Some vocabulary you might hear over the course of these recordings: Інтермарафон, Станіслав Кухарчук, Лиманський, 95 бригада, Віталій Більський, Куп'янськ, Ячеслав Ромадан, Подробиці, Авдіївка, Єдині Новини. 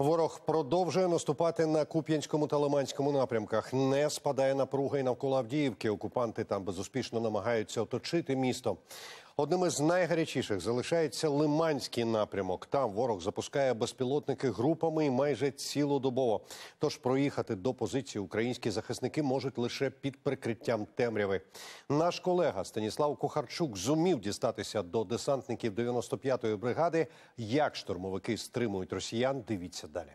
Ворог продовжує наступати на Куп'янському та Лиманському напрямках. Не спадає напруга і навколо Авдіївки. Окупанти там безуспішно намагаються оточити місто. Одним із найгарячіших залишається Лиманський напрямок. Там ворог запускає безпілотники групами і майже цілодобово. Тож проїхати до позиції українські захисники можуть лише під прикриттям темряви. Наш колега Станіслав Кухарчук зумів дістатися до десантників 95-ї бригади. Як штурмовики стримують росіян, дивіться далі.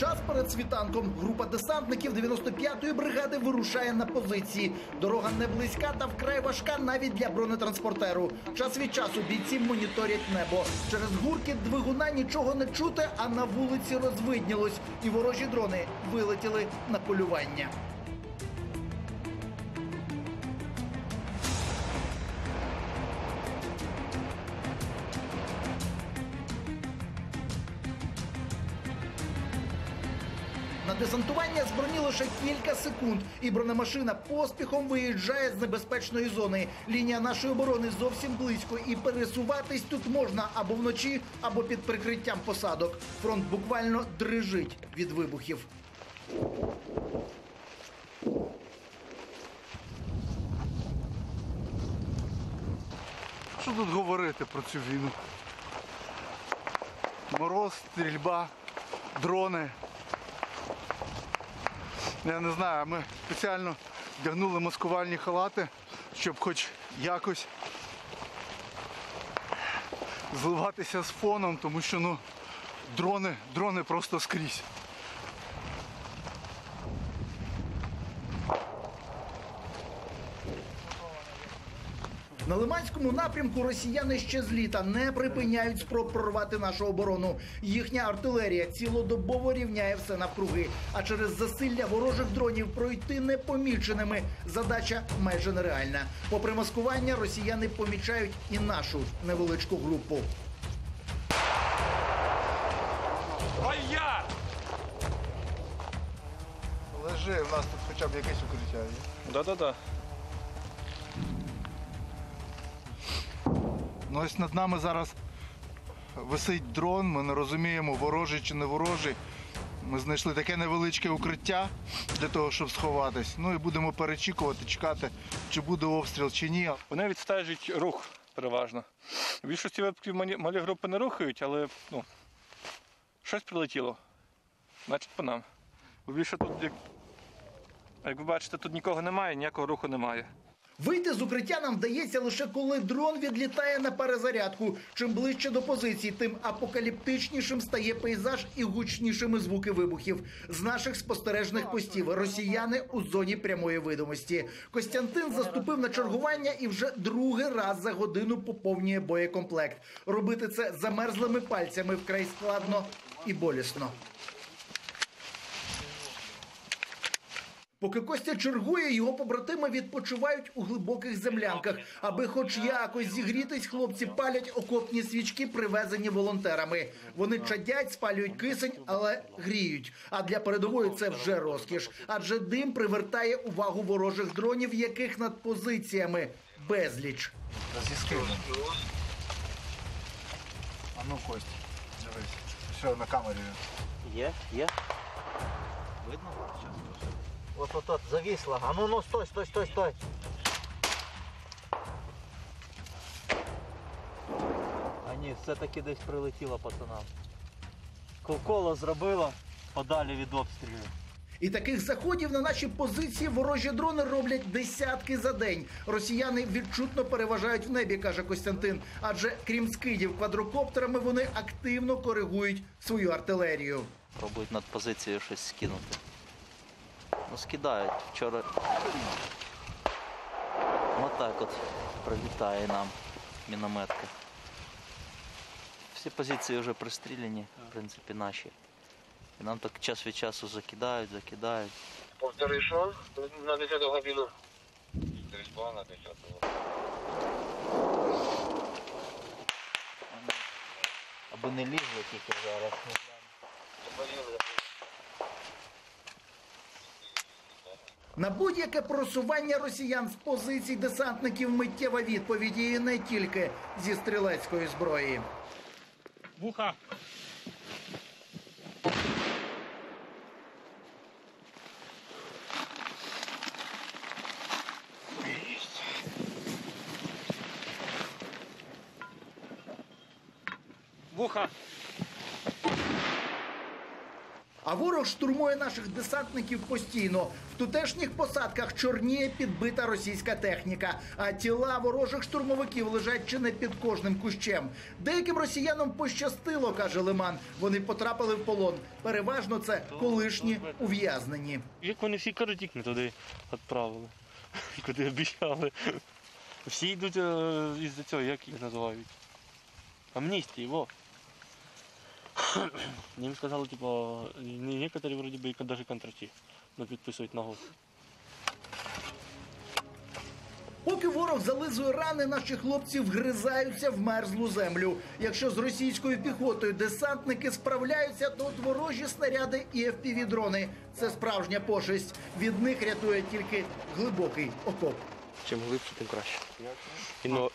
Час перед світанком група десантників 95-ї бригади вирушає на позиції. Дорога не близька та вкрай важка навіть для бронетранспортеру. Час від часу бійці моніторять небо. Через гуркіт двигуна нічого не чути, а на вулиці розвиднілось. І ворожі дрони вилетіли на полювання. На десантування з броні лише кілька секунд, і бронемашина поспіхом виїжджає з небезпечної зони. Лінія нашої оборони зовсім близько, і пересуватись тут можна або вночі, або під прикриттям посадок. Фронт буквально дрижить від вибухів. Що тут говорити про цю війну? Мороз, стрільба, дрони. Я не знаю, ми спеціально вдягнули маскувальні халати, щоб хоч якось зливатися з фоном, тому що дрони просто скрізь. На Лиманському напрямку росіяни ще з літа не припиняють спроб прорвати нашу оборону. Їхня артилерія цілодобово рівняє все навкруги. А через засилля ворожих дронів пройти непоміченими задача майже нереальна. Попри маскування, росіяни помічають і нашу невеличку групу. Бояр! Лежи, в нас тут хоча б якесь укриття є. Да-да-да. Ну ось над нами зараз висить дрон, ми не розуміємо, ворожий чи не ворожий. Ми знайшли таке невеличке укриття для того, щоб сховатись. Ну і будемо перечікувати, чекати, чи буде обстріл, чи ні. Вони відстежують рух переважно. В більшості випадків малі групи не рухають, але щось прилетіло. Значить, по нам. Бо більше тут, як ви бачите, тут нікого немає, ніякого руху немає. Вийти з укриття нам вдається лише коли дрон відлітає на перезарядку. Чим ближче до позиції, тим апокаліптичнішим стає пейзаж і гучнішими звуки вибухів. З наших спостережних постів росіяни у зоні прямої видимості. Костянтин заступив на чергування і вже другий раз за годину поповнює боєкомплект. Робити це замерзлими пальцями вкрай складно і болісно. Поки Костя чергує, його побратими відпочивають у глибоких землянках. Аби хоч якось зігрітись, хлопці палять окопні свічки, привезені волонтерами. Вони чадять, спалюють кисень, але гріють. А для передової це вже розкіш. Адже дим привертає увагу ворожих дронів, яких над позиціями безліч. А ну, Кость, дивись. Все, на камері. Є, є. Видно? Вот, зависло. А ну, стой, стой, стой, стой. А ні, все-таки десь прилетіло пацанам. Коло зробило подалі від обстрілів. І таких заходів на наші позиції ворожі дрони роблять десятки за день. Росіяни відчутно переважають в небі, каже Костянтин. Адже крім скидів квадрокоптерами, вони активно коригують свою артилерію. Пробують над позицією щось скинути. Ну, скидають. Вчора отак от прилітає нам мінометка. Всі позиції вже пристріляні, в принципі, наші. І нам так час від часу закидають, закидають. Повтори, що? На 10-ту годину. Стрільба на 10-ту. Аби не лізли тільки зараз. На будь-яке просування росіян з позицій десантників миттєва відповідь, і не тільки зі стрілецької зброї. Вуха! Вуха! А ворог штурмує наших десантників постійно. В тутешніх посадках чорніє підбита російська техніка, а тіла ворожих штурмовиків лежать чи не під кожним кущем. Деяким росіянам пощастило, каже Лиман. Вони потрапили в полон. Переважно це колишні ув'язнені. Як вони всі коротік не туди відправили, куди обіцяли. Всі йдуть із-за цього, як їх називають. Амністії, во. Їм сказали, типа, некоторі, вроді би, навіть контракти підписують на год. Поки ворог зализує рани, наші хлопці вгризаються в мерзлу землю. Якщо з російською піхотою десантники справляються, то от ворожі снаряди і FPV-дрони. Це справжня пошесть. Від них рятує тільки глибокий окоп. Чим глибше, тим краще.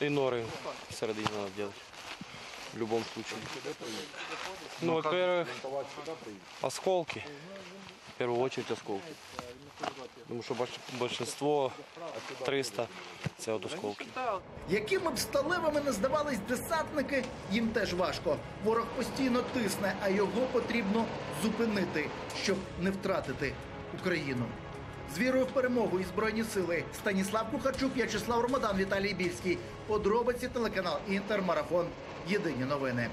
І нори всередині треба робити. В любом случае. Ну, во-первых, осколки. В первую очередь осколки. Думаю, що більшість 300 – це от осколки. Якими б сталевими не здавались десантники, їм теж важко. Ворог постійно тисне, а його потрібно зупинити, щоб не втратити Україну. З вірою в перемогу і Збройні сили. Станіслав Кухарчук, Ячеслав Ромадан, Віталій Більський. Подробиці, телеканал «Інтермарафон». Єдині новини.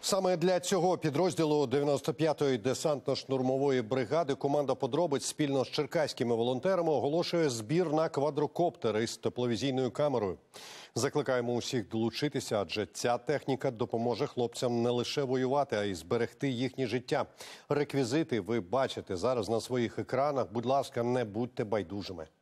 Саме для цього підрозділу 95-ї десантно-штурмової бригади команда «Подробиць» спільно з черкаськими волонтерами оголошує збір на квадрокоптер із тепловізійною камерою. Закликаємо усіх долучитися, адже ця техніка допоможе хлопцям не лише воювати, а й зберегти їхнє життя. Реквізити ви бачите зараз на своїх екранах. Будь ласка, не будьте байдужими.